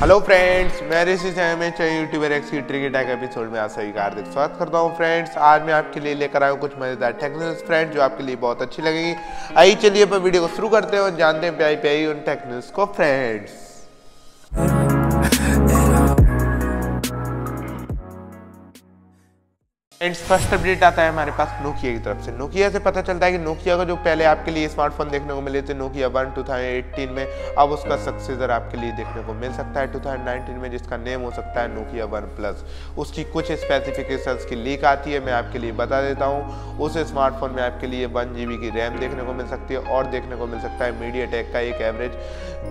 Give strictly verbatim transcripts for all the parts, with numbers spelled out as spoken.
Hello friends, मैं Rishi Sengar YouTuber X media tech episode में आप सभी का हार्दिक स्वागत करता हूं। फ्रेंड्स, आज मैं आपके लिए लेकर आया हूं कुछ मजेदार टेक्निकल फ्रेंड्स जो आपके लिए बहुत अच्छी लगेगी। आइए चलिए अपन वीडियो को शुरू करते हैं और जानते हैं प्यारी प्यारी उन टेक्निक्स को। फ्रेंड्स, फ्रेंड्स फर्स्ट अपडेट आता है हमारे पास नोकिया की तरफ से। नोकिया से पता चलता है कि नोकिया का जो पहले आपके लिए स्मार्टफोन देखने को मिले थे Nokia one two thousand eighteen में, अब उसका सक्सेसर आपके लिए देखने को मिल सकता है टू थाउजेंड नाइनटीन में, जिसका नेम हो सकता है नोकिया वन प्लस। उसकी कुछ स्पेसिफिकेशंस की लीक आती है, मैं आपके लिए बता देता हूँ। उस स्मार्टफोन में आपके लिए वन जी बी की रैम देखने को मिल सकती है और देखने को मिल सकता है मीडिया टेक का एक एवरेज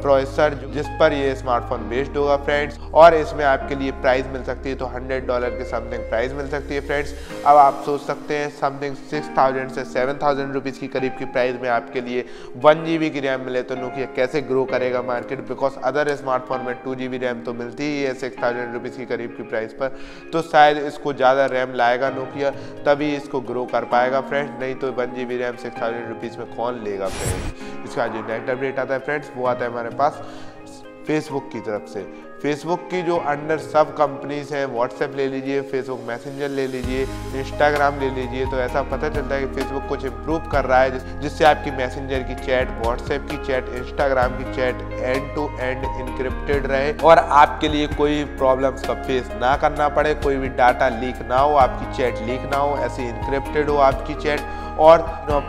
प्रोसेसर जिस पर यह स्मार्टफोन बेस्ड होगा फ्रेंड्स। और इसमें आपके लिए प्राइस मिल सकती है तो हंड्रेड डॉलर के समथिंग प्राइस मिल सकती है फ्रेंड्स। अब आप सोच सकते हैं समथिंग सिक्स थाउजेंड से सेवन थाउजेंड रुपीज़ की करीब की प्राइस में आपके लिए वन जी बी की रैम मिले तो नोकिया कैसे ग्रो करेगा मार्केट, बिकॉज अदर स्मार्टफोन में टू जी बी रैम तो मिलती ही है सिक्स थाउजेंड रुपीज़ की करीब की प्राइस पर। तो शायद इसको ज़्यादा रैम लाएगा नोकिया तभी इसको ग्रो कर पाएगा फ्रेंड्स, नहीं तो one G B RAM six thousand rupees में कौन लेगा फ्रेंड्स। इसका जो नेक्स्ट अपडेट आता है फ्रेंड्स वो आता है हमारे पास फेसबुक की तरफ से। फेसबुक की जो अंडर सब कंपनीज़ हैं, व्हाट्सएप ले लीजिए, फेसबुक मैसेंजर ले लीजिए, इंस्टाग्राम ले लीजिए, तो ऐसा पता चलता है कि फेसबुक कुछ इम्प्रूव कर रहा है जिससे आपकी मैसेंजर की चैट, व्हाट्सएप की चैट, इंस्टाग्राम की chat and to end encrypted रहे और आपके लिए कोई प्रॉब्लम्स का फेस ना करना पड़े, कोई भी डाटा लीक ना हो, आपकी चैट लीक ना हो, ऐसी इनक्रिप्टेड हो आपकी चैट और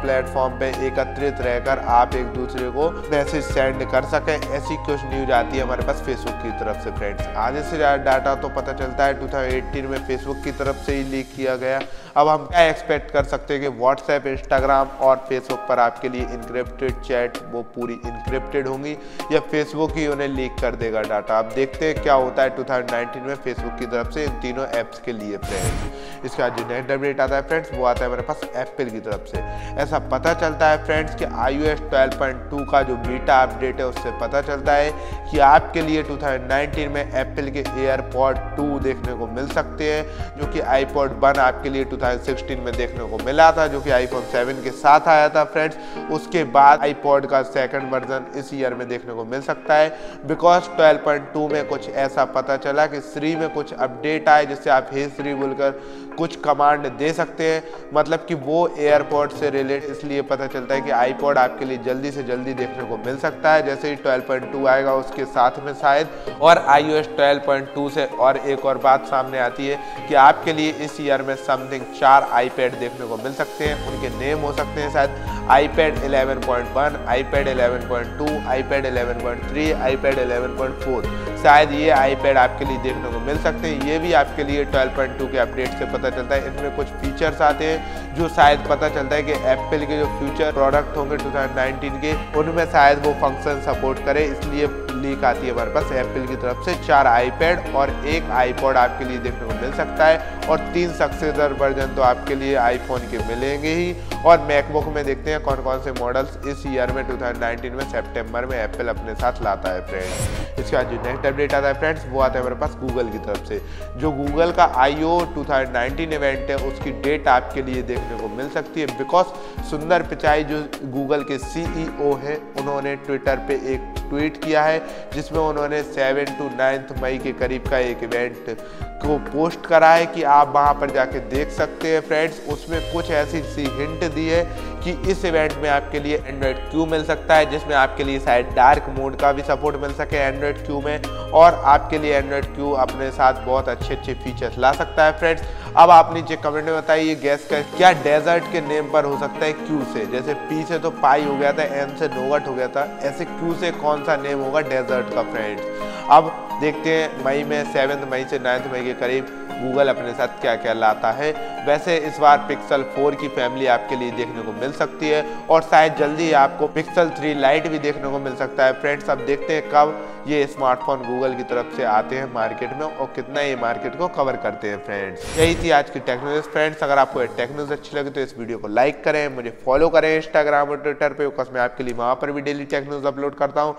प्लेटफॉर्म पे एकत्रित रहकर आप एक दूसरे को मैसेज सेंड कर सकें। ऐसी कुछ न्यूज आती है हमारे पास फेसबुक की तरफ से फ्रेंड्स। आधे से ज़्यादा डाटा तो पता चलता है टू थाउजेंड एट्टीन में फेसबुक की तरफ से ही लीक किया गया। अब हम क्या एक्सपेक्ट कर सकते हैं कि व्हाट्सएप, इंस्टाग्राम और फेसबुक पर आपके लिए इनक्रिप्टेड चैट वो पूरी इनक्रिप्टेड होंगी या फेसबुक ही उन्हें लीक कर देगा डाटा। आप देखते हैं क्या होता है टू थाउजेंड नाइनटीन में फेसबुक की तरफ से इन तीनों ऐप्स के लिए फ्रेंड्स। इसका जो नेक्स्ट अपडेट आता है फ्रेंड्स वो आता है हमारे पास एप्पल की तरफ से। ऐसा पता चलता है फ्रेंड्स कि iOS ट्वेल्व पॉइंट टू का जो बीटा अपडेट है उससे पता चलता है कि आपके लिए टू थाउजेंड नाइनटीन में एप्पल के एयरपॉड टू देखने को मिल सकते हैं, जो कि iPod वन आपके लिए टू थाउजेंड सिक्सटीन में देखने को मिला था, जो कि iPhone सेवन के साथ आया था फ्रेंड्स। उसके बाद iPod का सेकंड वर्जन इस ईयर में देखने को मिल सकता है, बिकॉज ट्वेल्व पॉइंट टू में कुछ ऐसा पता चला कि श्री में कुछ अपडेट आए जिससे आप हे श्री बोलकर कुछ कमांड दे सकते हैं, मतलब कि वो एयर iPod से रिलेट। इसलिए पता चलता है कि iPod आपके लिए जल्दी से जल्दी देखने को मिल सकता है जैसे ही ट्वेल्व पॉइंट टू आएगा उसके साथ में शायद। और iOS ट्वेल्व पॉइंट टू से और एक और बात सामने आती है कि आपके लिए इस ईयर में समथिंग चार iPad देखने को मिल सकते हैं। उनके नेम हो सकते हैं शायद iPad eleven point one, iPad eleven point two, iPad eleven point three, iPad eleven point four. शायद ये iPad आपके लिए देखने को मिल सकते हैं। ये भी आपके लिए ट्वेल्व पॉइंट टू के अपडेट से पता चलता है। इनमें कुछ फीचर्स आते हैं जो शायद पता चलता है कि एप्पल के जो फ्यूचर प्रोडक्ट होंगे टू थाउजेंड नाइनटीन के उनमें शायद वो फंक्शन सपोर्ट करे, इसलिए लीक आती है हमारे पास एप्पल की तरफ से। चार iPad और एक iPod आपके लिए देखने को मिल सकता है और तीन सक्सेसर वर्जन तो आपके लिए iPhone के मिलेंगे ही। और मैकबुक में देखते हैं कौन कौन से मॉडल्स इस ईयर में टू थाउजेंड नाइनटीन में सितंबर में एप्पल अपने साथ लाता है फ्रेंड्स। इसका जो नेक्स्ट अपडेट आता है फ्रेंड्स वो आता है हमारे पास गूगल की तरफ से। जो गूगल का IO two thousand nineteen event है उसकी डेट आपके लिए देखने को मिल सकती है, बिकॉज सुंदर पिचाई जो गूगल के सीईओ हैं उन्होंने ट्विटर पे एक ट्वीट किया है जिसमें उन्होंने सेवन टू नाइन्थ मई के करीब का एक इवेंट को पोस्ट करा है कि आप वहां पर जाके देख सकते हैं फ्रेंड्स। उसमें कुछ ऐसी सी हिंट दी है कि इस इवेंट में आपके लिए एंड्रॉइड क्यू मिल सकता है, जिसमें आपके लिए शायद डार्क मोड का भी सपोर्ट मिल सके एंड्रॉइड क्यू में, और आपके लिए एंड्रॉइड क्यू अपने साथ बहुत अच्छे अच्छे फीचर्स ला सकता है फ्रेंड्स। अब आप नीचे कमेंट में बताइए गैस कर क्या डेजर्ट के नेम पर हो सकता है क्यू से, जैसे पी से तो पाई हो गया था, एम से नोगट हो गया था, ऐसे क्यू से कौन सा नेम होगा डेजर्ट का फ्रेंड्स। अब देखते हैं मई में सेवन्थ मई से नाइन्थ मई के करीब गूगल अपने साथ क्या क्या लाता है। वैसे इस बार पिक्सल फोर की फैमिली आपके लिए देखने को मिल सकती है और शायद जल्दी ही आपको पिक्सल थ्री लाइट भी देखने को मिल सकता है फ्रेंड्स। अब देखते हैं कब ये स्मार्टफोन गूगल की तरफ से आते हैं मार्केट में और कितना ये मार्केट को कवर करते हैं फ्रेंड्स। यही थी आज की टेक न्यूज़ फ्रेंड्स। अगर आपको टेक न्यूज़ अच्छी लगी तो इस वीडियो को लाइक करें, मुझे फॉलो करें इंस्टाग्राम और ट्विटर पर, बिकॉज मैं आपके लिए वहाँ पर भी डेली टेक न्यूज़ अपलोड करता हूँ।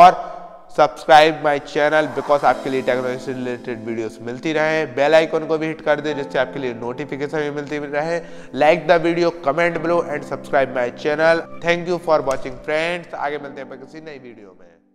और सब्सक्राइब माय चैनल, बिकॉज आपके लिए टेक्नोलॉजी से रिलेटेड वीडियोस मिलती रहे। बेल आइकन को भी हिट कर दें जिससे आपके लिए नोटिफिकेशन भी मिलती रहे। Like the video, comment below and subscribe my channel. Thank you for watching friends. आगे मिलते हैं किसी नई वीडियो में।